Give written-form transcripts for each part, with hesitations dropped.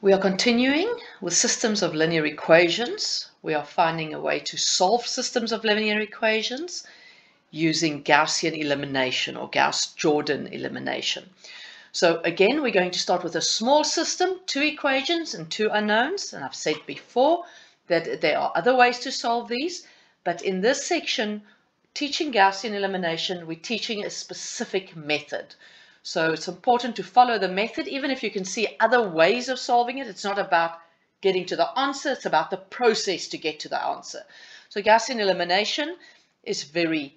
We are continuing with systems of linear equations. We are finding a way to solve systems of linear equations using Gaussian elimination or Gauss-Jordan elimination. So again, we're going to start with a small system, two equations and two unknowns. And I've said before that there are other ways to solve these. But in this section, teaching Gaussian elimination, we're teaching a specific method. So it's important to follow the method, even if you can see other ways of solving it. It's not about getting to the answer, it's about the process to get to the answer. So Gaussian elimination is very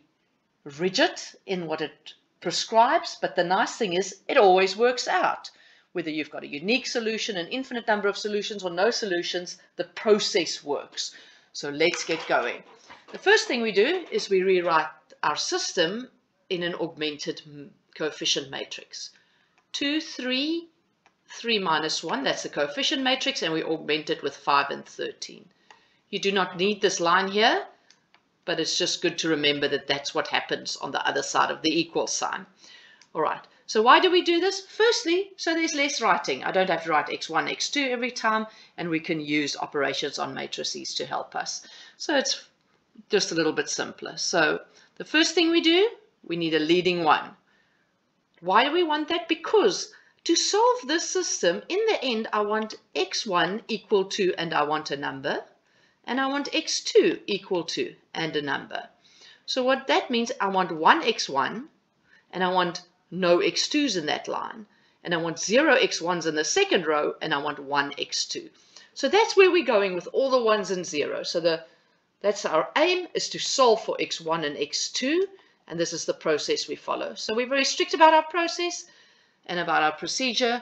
rigid in what it prescribes, but the nice thing is it always works out. Whether you've got a unique solution, an infinite number of solutions, or no solutions, the process works. So let's get going. The first thing we do is we rewrite our system in an augmented coefficient matrix. 2, 3, 3 minus 1, that's the coefficient matrix, and we augment it with 5 and 13. You do not need this line here, but it's just good to remember that that's what happens on the other side of the equal sign. All right, so why do we do this? Firstly, so there's less writing. I don't have to write x1, x2 every time, and we can use operations on matrices to help us. So it's just a little bit simpler. So the first thing we do, we need a leading one. Why do we want that? Because to solve this system, in the end, I want x1 equal to, and I want a number, and I want x2 equal to, and a number. So what that means, I want one x1, and I want no x2s in that line, and I want zero x1s in the second row, and I want one x2. So that's where we're going with all the ones and zeros. So that's our aim, is to solve for x1 and x2, and this is the process we follow. So we're very strict about our process and about our procedure.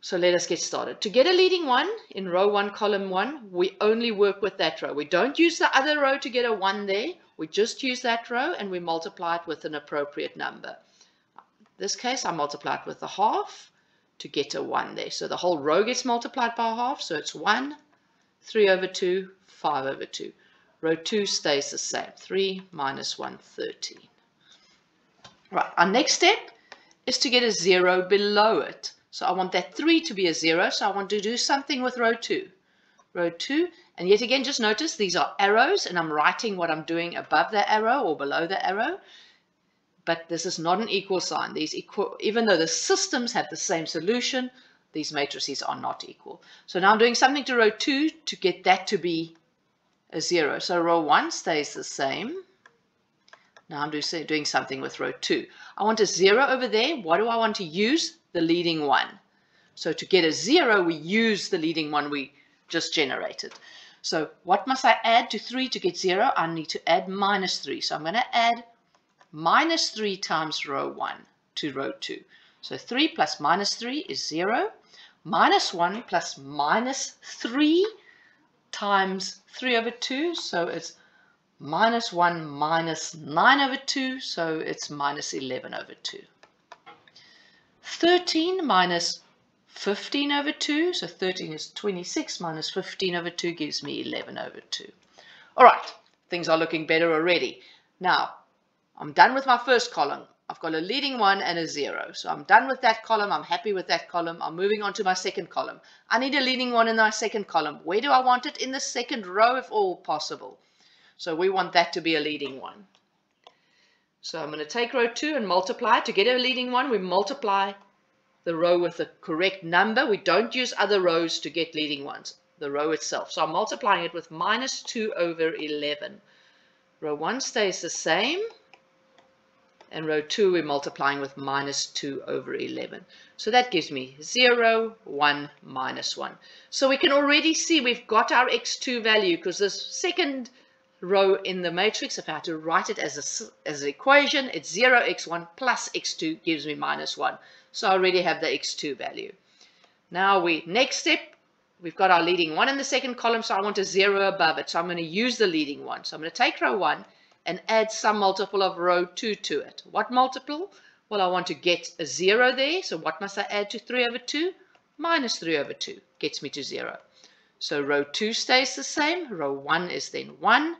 So let us get started. To get a leading one in row 1, column 1, we only work with that row. We don't use the other row to get a 1 there. We just use that row and we multiply it with an appropriate number. In this case, I multiply it with a half to get a 1 there. So the whole row gets multiplied by a half. So it's 1, 3 over 2, 5 over 2. Row 2 stays the same, 3 minus 1, 13. Right, our next step is to get a 0 below it. So I want that 3 to be a 0, so I want to do something with row 2. Row 2, and yet again, just notice these are arrows, and I'm writing what I'm doing above the arrow or below the arrow. But this is not an equal sign. These equal, even though the systems have the same solution, these matrices are not equal. So now I'm doing something to row 2 to get that to be a 0. So row 1 stays the same. Now I'm doing something with row 2. I want a 0 over there. What do I want to use? The leading 1. So to get a 0, we use the leading 1 we just generated. So what must I add to 3 to get 0? I need to add minus 3. So I'm going to add minus 3 times row 1 to row 2. So 3 plus minus 3 is 0. Minus 1 plus minus 3 times 3 over 2, so it's minus 1 minus 9 over 2, so it's minus 11 over 2. 13 minus 15 over 2, so 13 is 26 minus 15 over 2 gives me 11 over 2. All right, things are looking better already. Now, I'm done with my first column. I've got a leading 1 and a 0. So I'm done with that column. I'm happy with that column. I'm moving on to my second column. I need a leading 1 in my second column. Where do I want it? In the second row, if all possible. So we want that to be a leading 1. So I'm going to take row 2 and multiply. To get a leading 1, we multiply the row with the correct number. We don't use other rows to get leading 1s, the row itself. So I'm multiplying it with minus 2 over 11. Row 1 stays the same. And row 2, we're multiplying with minus 2 over 11. So that gives me 0, 1, minus 1. So we can already see we've got our x2 value, because this second row in the matrix, if I had to write it as an equation, it's 0, x1 plus x2 gives me minus 1. So I already have the x2 value. Now next step, we've got our leading 1 in the second column, so I want a 0 above it. So I'm going to use the leading 1. So I'm going to take row 1 and add some multiple of row 2 to it. What multiple? Well, I want to get a 0 there, so what must I add to 3 over 2? Minus 3 over 2 gets me to 0. So row 2 stays the same. Row 1 is then 1,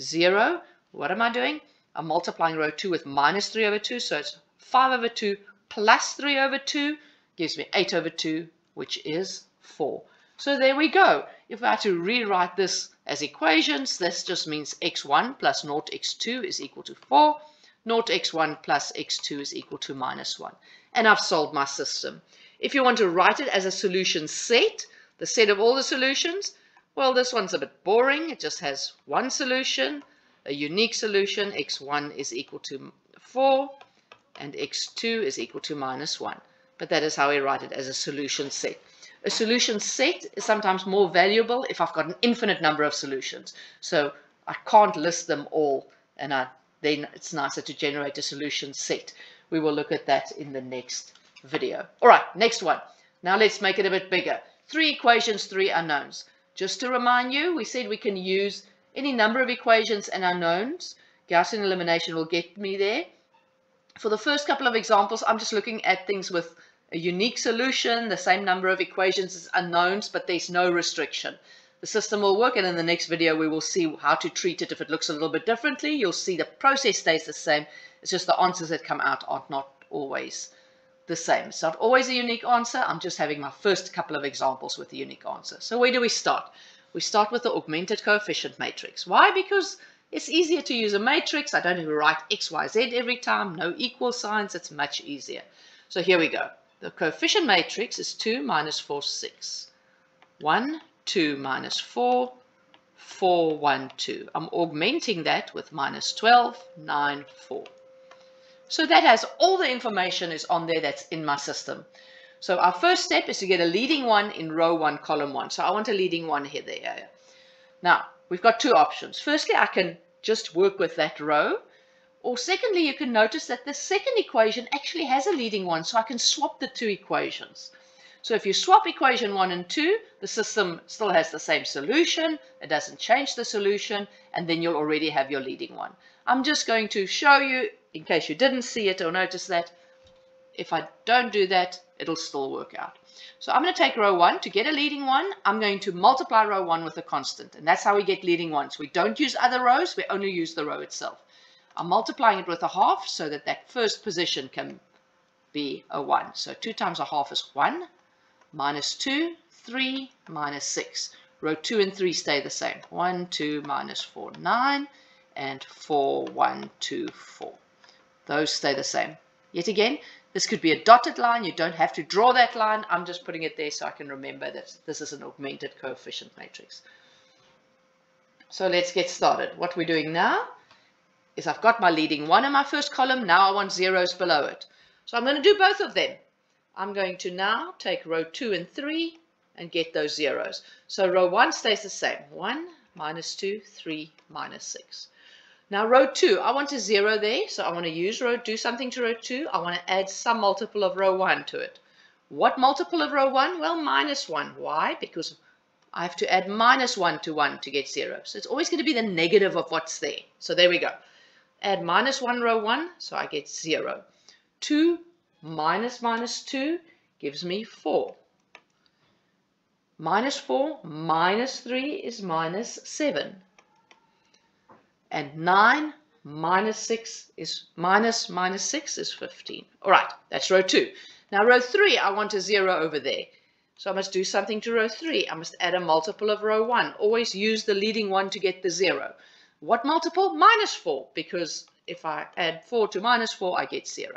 0. What am I doing? I'm multiplying row 2 with minus 3 over 2, so it's 5 over 2 plus 3 over 2 gives me 8 over 2 which is 4. So there we go. If I had to rewrite this as equations, this just means x1 plus 0x2 is equal to 4. 0x1 plus x2 is equal to minus 1. And I've solved my system. If you want to write it as a solution set, the set of all the solutions, well, this one's a bit boring. It just has one solution, a unique solution. x1 is equal to 4 and x2 is equal to minus 1. But that is how we write it as a solution set. A solution set is sometimes more valuable if I've got an infinite number of solutions. So I can't list them all, and then it's nicer to generate a solution set. We will look at that in the next video. All right, next one. Now let's make it a bit bigger. 3 equations, 3 unknowns. Just to remind you, we said we can use any number of equations and unknowns. Gaussian elimination will get me there. For the first couple of examples, I'm just looking at things with a unique solution, the same number of equations as unknowns, but there's no restriction. The system will work, and in the next video we will see how to treat it. If it looks a little bit differently, you'll see the process stays the same. It's just the answers that come out are not always the same. It's not always a unique answer. I'm just having my first couple of examples with the unique answer. So where do we start? We start with the augmented coefficient matrix. Why? Because it's easier to use a matrix. I don't have to write x, y, z every time. No equal signs. It's much easier. So here we go. The coefficient matrix is 2 minus 4, 6. 1, 2 minus 4, 4, 1, 2. I'm augmenting that with minus 12, 9, 4. So that has all the information is on there that's in my system. So our first step is to get a leading one in row 1, column 1. So I want a leading one here, there. Now, we've got two options. Firstly, I can just work with that row. Or secondly, you can notice that the second equation actually has a leading one, so I can swap the two equations. So if you swap equation 1 and 2, the system still has the same solution. It doesn't change the solution, and then you'll already have your leading one. I'm just going to show you, in case you didn't see it or notice that, if I don't do that, it'll still work out. So I'm going to take row 1. To get a leading one, I'm going to multiply row 1 with a constant, and that's how we get leading ones. We don't use other rows, we only use the row itself. I'm multiplying it with a half so that that first position can be a 1. So 2 times a half is 1. Minus 2, 3, minus 6. Row 2 and 3 stay the same. 1, 2, minus 4, 9. And 4, 1, 2, 4. Those stay the same. Yet again, this could be a dotted line. You don't have to draw that line. I'm just putting it there so I can remember that this is an augmented coefficient matrix. So let's get started. What we're doing now is I've got my leading 1 in my first column. Now I want zeros below it. So I'm going to do both of them. I'm going to now take row 2 and 3 and get those zeros. So row 1 stays the same. 1, minus 2, 3, minus 6. Now row 2, I want a 0 there, so I want to use row 2, do something to row 2. I want to add some multiple of row 1 to it. What multiple of row 1? Well, minus 1. Why? Because I have to add minus 1 to get 0. So it's always going to be the negative of what's there. So there we go. Add minus 1 row 1, so I get 0. 2 minus minus 2 gives me 4. Minus 4 minus 3 is minus 7. And 9 minus 6 is minus 6 is 15. All right, that's row 2. Now row 3, I want a 0 over there. So I must do something to row 3. I must add a multiple of row 1. Always use the leading one to get the 0. What multiple? Minus 4, because if I add 4 to minus 4, I get 0.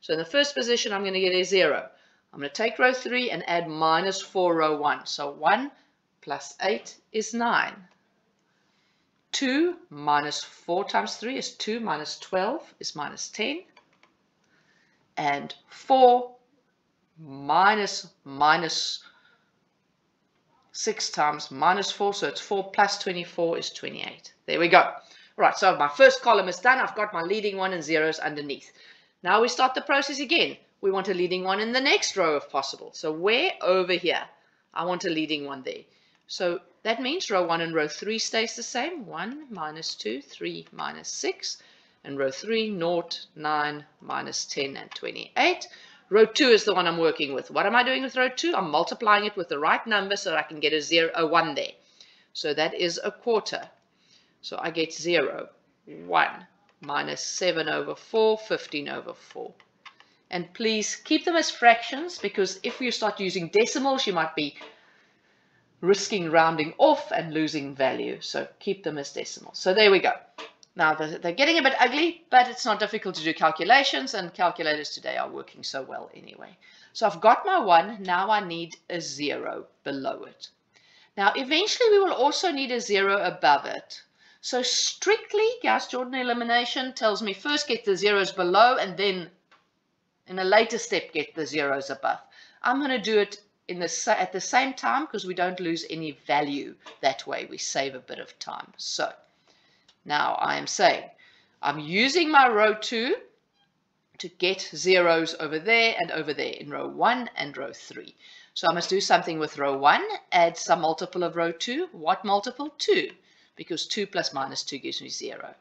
So in the first position, I'm going to get a 0. I'm going to take row 3 and add minus 4 row 1. So 1 plus 8 is 9. 2 minus 4 times 3 is 2 minus 12 is minus 10. And 4 minus 6 times minus 4, so it's 4 plus 24 is 28. There we go. All right, so my first column is done. I've got my leading one and zeros underneath. Now we start the process again. We want a leading one in the next row if possible. So where? Over here. I want a leading one there. So that means row 1 and row 3 stays the same. 1 minus 2, 3 minus 6. And row 3, 0, 9, minus 10, and 28. Row 2 is the one I'm working with. What am I doing with row 2? I'm multiplying it with the right number so that I can get a 0, a 1 there. So that is a quarter. So I get 0, 1. Minus 7 over 4, 15 over 4. And please keep them as fractions, because if you start using decimals, you might be risking rounding off and losing value. So keep them as decimals. So there we go. Now they're getting a bit ugly, but it's not difficult to do calculations, and calculators today are working so well anyway. So I've got my 1, now I need a 0 below it. Now eventually we will also need a 0 above it. So strictly Gauss-Jordan elimination tells me first get the zeros below, and then in a later step get the zeros above. I'm going to do it at the same time because we don't lose any value that way. We save a bit of time. So now I am saying I'm using my row 2 to get zeros over there in row 1 and row 3. So I must do something with row 1, add some multiple of row 2. What multiple? 2, because 2 plus minus 2 gives me 0.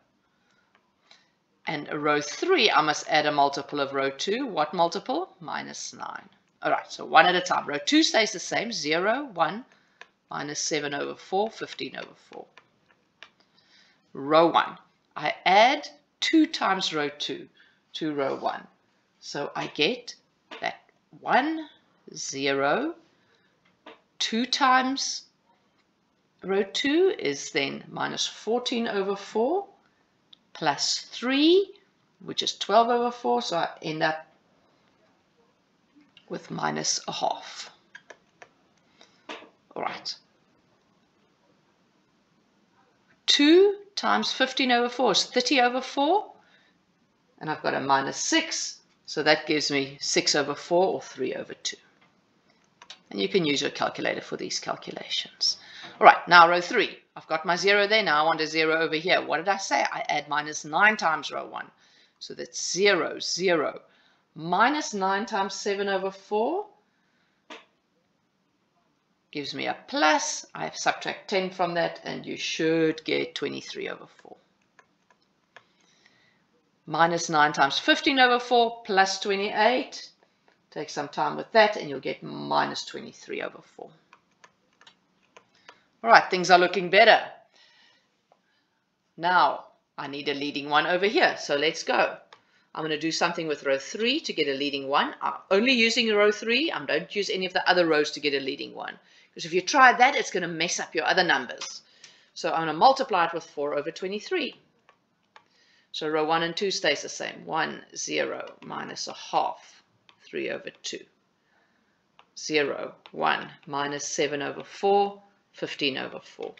And row 3, I must add a multiple of row 2. What multiple? Minus 9. All right, so one at a time. Row 2 stays the same, 0, 1, minus 7 over 4, 15 over 4. Row 1, I add 2 times row 2 to row 1. So I get that 1, 0, 2 times row 2 is then minus 14 over 4, plus 3, which is 12 over 4. So I end up with minus a half. All right. 2 times 15 over 4 is 30 over 4, and I've got a minus 6, so that gives me 6 over 4 or 3 over 2. And you can use your calculator for these calculations. All right, now row 3. I've got my 0 there, now I want a 0 over here. What did I say? I add minus 9 times row 1. So that's 0, 0, minus 9 times 7 over 4 gives me a plus. I subtract 10 from that, and you should get 23 over 4. Minus 9 times 15 over 4 plus 28. Take some time with that, and you'll get minus 23 over 4. All right, things are looking better. Now, I need a leading 1 over here, so let's go. I'm going to do something with row 3 to get a leading 1. I'm only using row 3. I don't use any of the other rows to get a leading 1. Because if you try that, it's going to mess up your other numbers. So I'm going to multiply it with 4 over 23. So row 1 and 2 stays the same. 1, 0, minus a half, 3 over 2. 0, 1, minus 7 over 4, 15 over 4.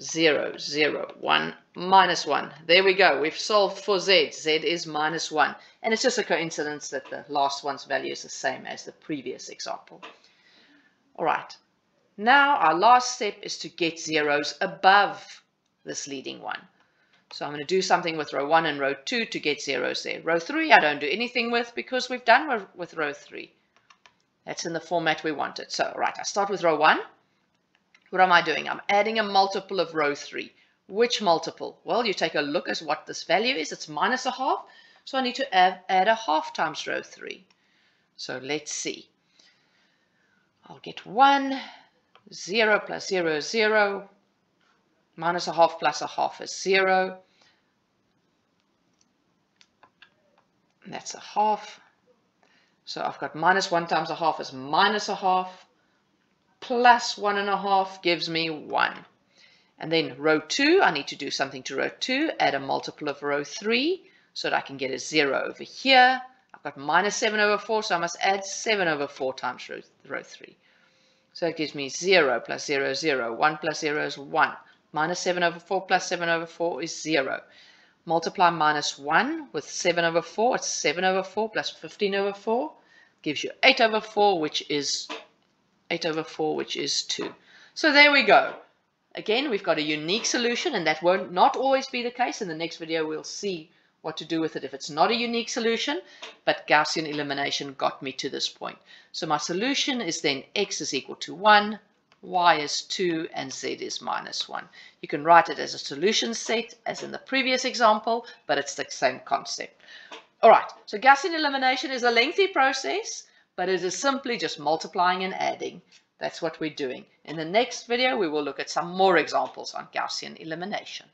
0, 0, 1, minus 1. There we go. We've solved for z. Z is minus 1. And it's just a coincidence that the last one's value is the same as the previous example. All right. Now our last step is to get zeros above this leading 1. So I'm going to do something with row 1 and row 2 to get zeros there. Row 3 I don't do anything with because we've done with row 3. That's in the format we wanted. So, all right, I start with row 1. What am I doing? I'm adding a multiple of row 3. Which multiple? Well, you take a look at what this value is. It's minus a half, so I need to add a half times row 3. So let's see. I'll get 1, 0 plus 0 is 0, minus a half plus a half is 0. And that's a half. So I've got minus 1 times a half is minus a half. Plus 1.5 gives me 1. And then row 2, I need to do something to row 2, add a multiple of row 3 so that I can get a 0 over here. I've got minus 7 over 4, so I must add 7 over 4 times row 3. So it gives me 0 plus 0 is 0, 1 plus 0 is 1, minus 7 over 4 plus 7 over 4 is 0. Multiply minus 1 with 7 over 4, it's 7 over 4 plus 15 over 4, gives you 8 over 4, which is 8 over 4, which is 2. So there we go. Again, we've got a unique solution, and that won't not always be the case. In the next video, we'll see what to do with it if it's not a unique solution, but Gaussian elimination got me to this point. So my solution is then x is equal to 1, y is 2, and z is minus 1. You can write it as a solution set, as in the previous example, but it's the same concept. All right, so Gaussian elimination is a lengthy process, but it is simply just multiplying and adding. That's what we're doing. In the next video, we will look at some more examples on Gaussian elimination.